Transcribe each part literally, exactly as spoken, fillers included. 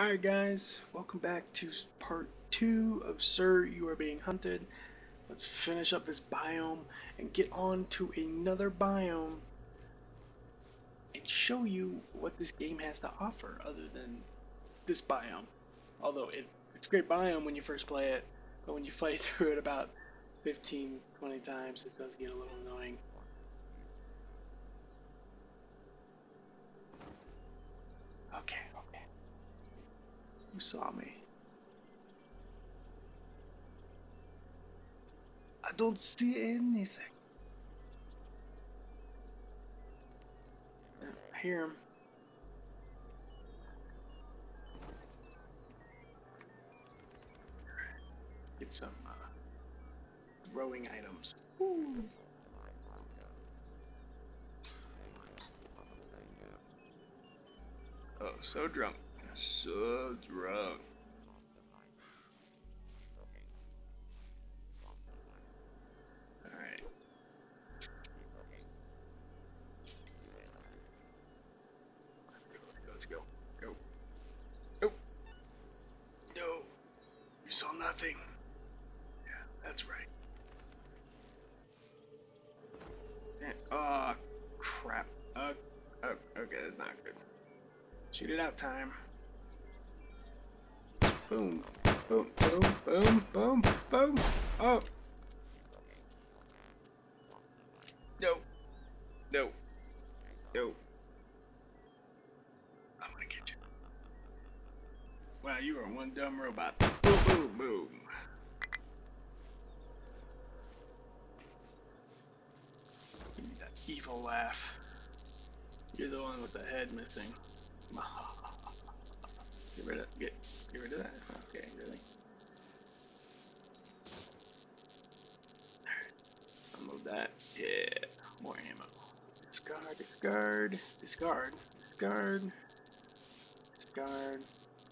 Alright guys, welcome back to part two of Sir You Are Being Hunted. Let's finish up this biome and get on to another biome and show you what this game has to offer other than this biome. Although it, it's a great biome when you first play it, but when you fight through it about fifteen, twenty times, it does get a little annoying. Okay, okay. Who saw me? I don't see anything. I hear him. Get some uh, throwing items. Ooh. Oh, so drunk. So drunk. Alright. Let's go. Go. Go. No. You saw nothing. Yeah, that's right. And, oh, crap. Uh, oh, okay, that's not good. Shoot it out time. Boom, boom, boom, boom, boom, boom. Oh. No. No. No. I'm gonna get you. Wow, you are one dumb robot. Boom, boom, boom. Give me that evil laugh. You're the one with the head missing. Get rid of get get rid of that. Okay, really. Alright, unload that. Yeah, more ammo. Discard, discard, discard, discard, discard,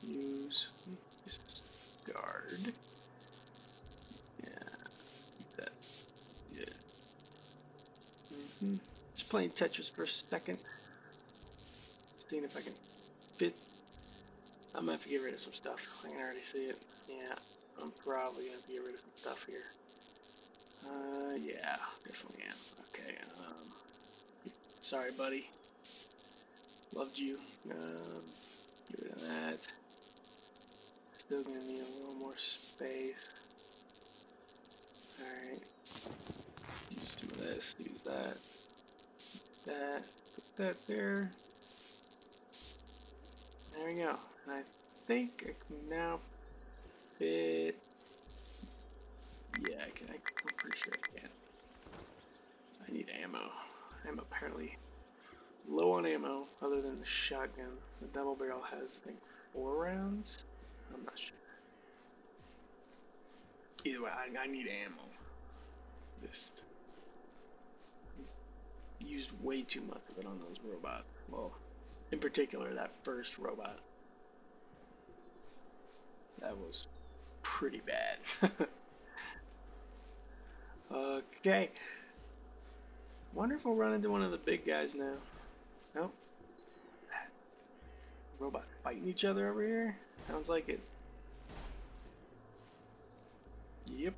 use, discard. Yeah, that. Yeah. Mm-hmm. Just playing Tetris for a second. Seeing if I can fit. I'm gonna have to get rid of some stuff. I can already see it. Yeah, I'm probably gonna have to get rid of some stuff here. Uh, yeah, definitely am. Okay, um, sorry, buddy. Loved you. Um, get rid of that. Still gonna need a little more space. Alright. Use some of this, use that. That, put that there. There we go. I think I can now fit. Yeah, I can. I'm pretty sure I can. I need ammo. I'm apparently low on ammo, other than the shotgun. The double barrel has, I think, four rounds. I'm not sure. Either way, I, I need ammo. This used way too much of it on those robots. Well. In particular, that first robot. That was pretty bad. Okay. Wonder if we'll run into one of the big guys now. Nope. Robot fighting each other over here? Sounds like it. Yep.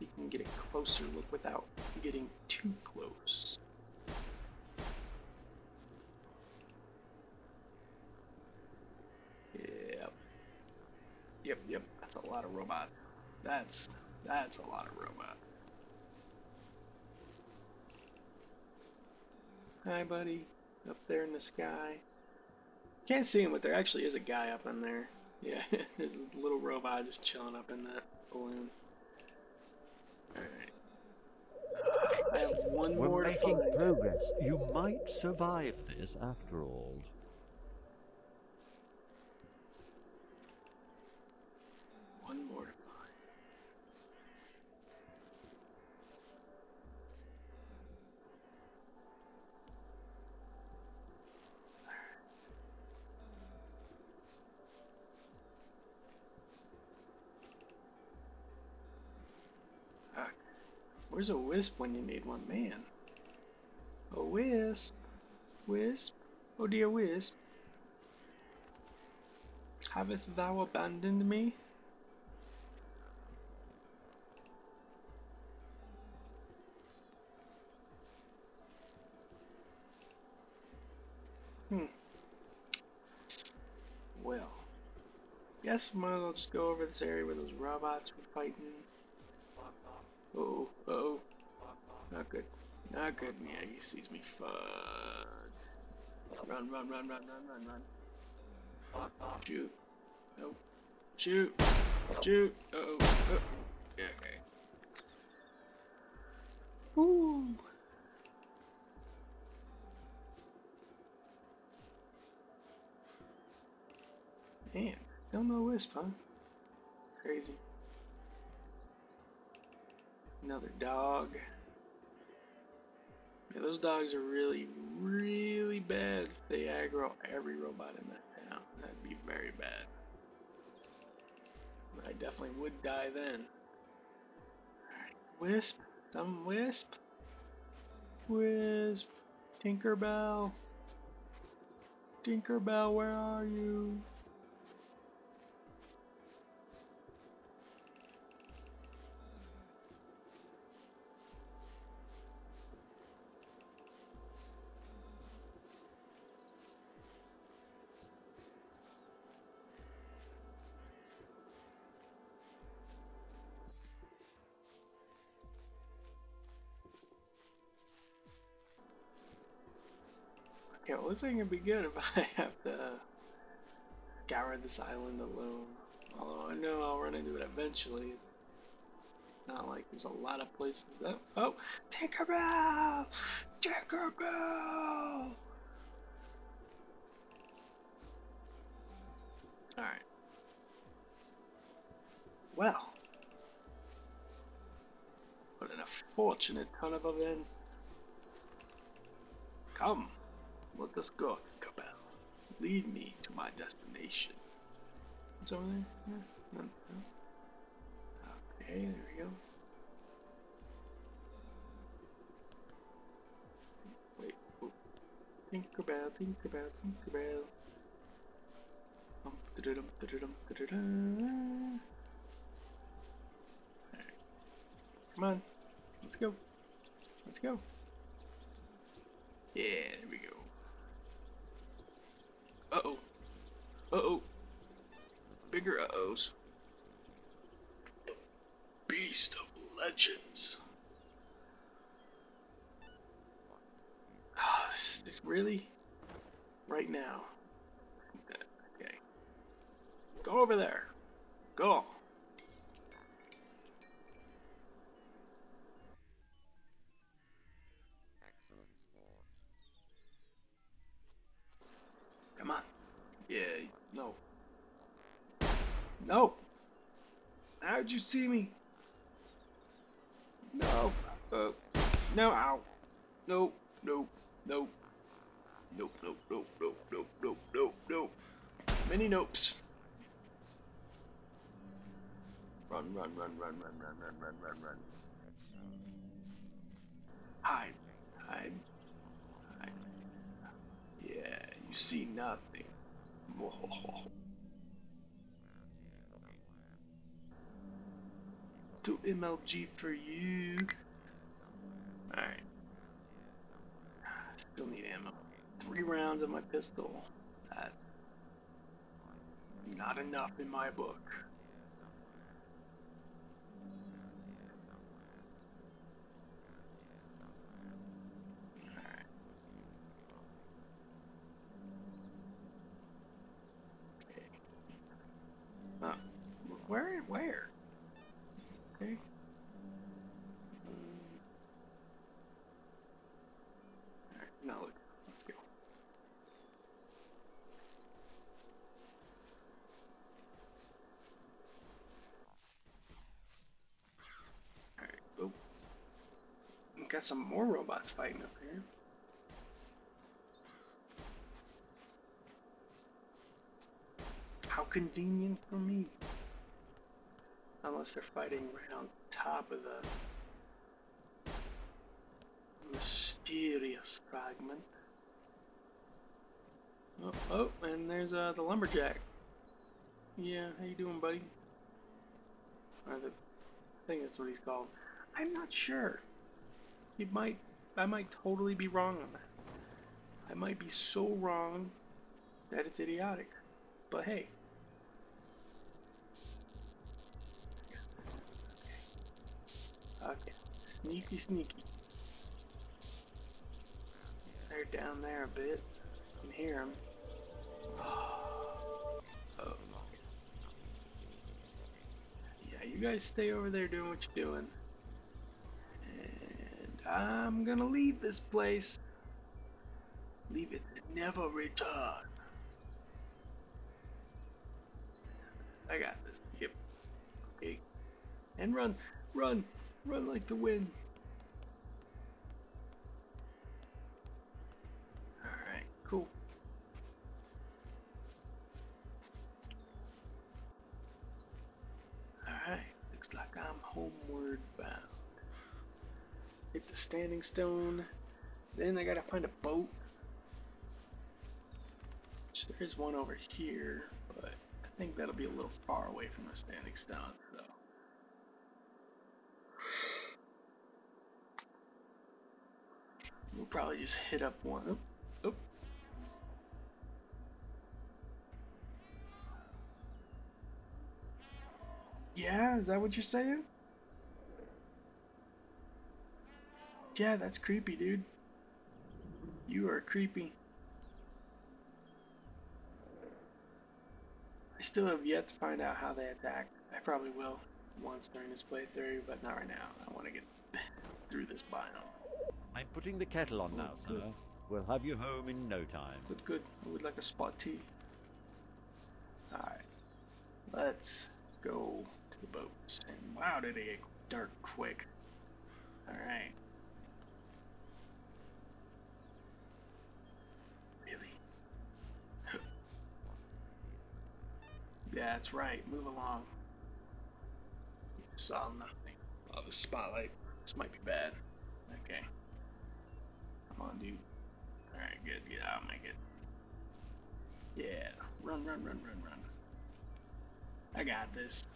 You can get a closer look without getting too close. Yep, yep, that's a lot of robot. That's, that's a lot of robot. Hi, buddy. Up there in the sky. Can't see him, but there actually is a guy up in there. Yeah, there's a little robot just chilling up in that balloon. Alright. Uh, I have one more to find. We're making progress. You might survive this after all. Where's a wisp when you need one, man? A wisp, wisp, oh dear wisp, Havest thou abandoned me? Hmm. Well. Guess we might as well just go over this area where those robots were fighting. Uh-oh. Uh-oh. Not good. Not good. Yeah, he sees me. Fuck. Run, run, run, run, run, run, run. Shoot. Nope. Shoot. Shoot. Uh oh. Uh. Yeah, okay. Woo! Man, don't know Wisp, huh? Crazy. Another dog. Yeah, those dogs are really, really bad. They aggro every robot in that. That'd be very bad. I definitely would die then. Alright, Wisp, some Wisp. Wisp, Tinkerbell. Tinkerbell, where are you? Okay, well, this ain't gonna be good if I have to uh, scour this island alone. Although I know I'll run into it eventually. Not like there's a lot of places. Oh, oh, Tinkerbell! Tinkerbell! Alright. Well. What an unfortunate ton of events. Come. Let us go, Tinkerbell. Lead me to my destination. What's over there? Yeah. No, no. Okay, there we go. Wait. Oh. Tinkerbell, Tinkerbell, Tinkerbell. Um, da-da-dum, da-da-dum, da-da-dum. Alright. Come on. Let's go. Let's go. Yeah, there we go. Uh-oh. Uh-oh. Bigger uh-ohs. The Beast of Legends. Oh, this is really? Right now. Okay. Go over there. Go. Come on. Yeah, no. No! How'd you see me? No. Uh, no, ow. No, no, no. Nope, nope, nope, nope, nope, nope, nope, nope. Many nopes. Run, run, run, run, run, run, run, run, run, run. Hide. Hide. Hide. Yeah. You see nothing. Whoa. To M L G for you. Alright. Still need ammo. Three rounds of my pistol. That, not enough in my book. Where? Where? Okay. Alright, now look. Let's go. Alright, oh. We've got some more robots fighting up here. How convenient for me. Unless they're fighting right on top of the mysterious fragment. Oh, oh, and there's uh, the lumberjack. Yeah, how you doing, buddy? Or the, I think that's what he's called. I'm not sure. He might, I might totally be wrong on that. I might be so wrong that it's idiotic. But hey. Okay. Sneaky, sneaky. They're down there a bit. You can hear them. Oh. Oh. Yeah, you guys stay over there doing what you're doing. And I'm gonna leave this place. Leave it and never return. I got this. Yep. Okay. And run. Run. Run like the wind. Alright, cool. Alright, looks like I'm homeward bound. Hit the standing stone. Then I gotta find a boat. Which there is one over here, but I think that'll be a little far away from the standing stone, though. We'll probably just hit up one. Oh, oh. Yeah, is that what you're saying? Yeah, that's creepy, dude. You are creepy. I still have yet to find out how they attack. I probably will once during this playthrough, but not right now. I want to get through this biome. I'm putting the kettle on oh, now, sir. Good. We'll have you home in no time. Good, good. I would like a spot tea. Alright. Let's go to the boats. And wow, did it get dark quick. Alright. Really? Yeah, that's right. Move along. You saw nothing. Oh, the spotlight. This might be bad. Okay. Come on, dude. Alright, good, good. I'll make it. Yeah. Run, run, run, run, run. I got this.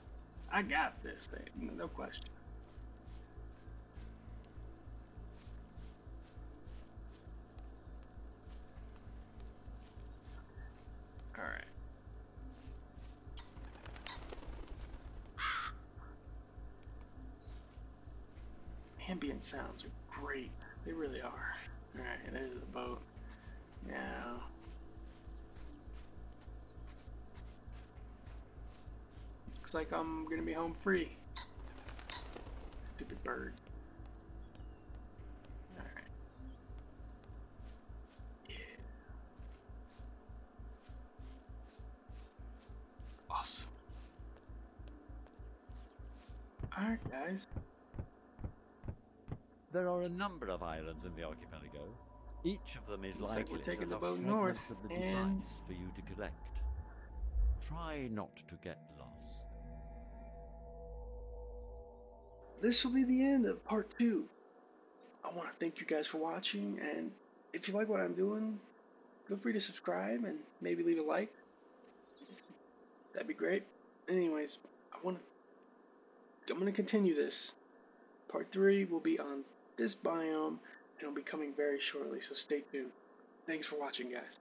I got this. No question. Alright. Ambient sounds are great. They really are. Alright, there's the boat. Now, looks like I'm gonna be home free. Stupid bird. Alright. Yeah. Awesome. Alright, guys. There are a number of islands in the archipelago. Each of them is Looks likely like we're taking to the boat north of the and for you to collect. Try not to get lost. This will be the end of part two. I want to thank you guys for watching, and if you like what I'm doing, feel free to subscribe and maybe leave a like. That'd be great. Anyways, I want to. I'm gonna continue this. Part three will be on this biome, and it'll be coming very shortly, so stay tuned. Thanks for watching, guys.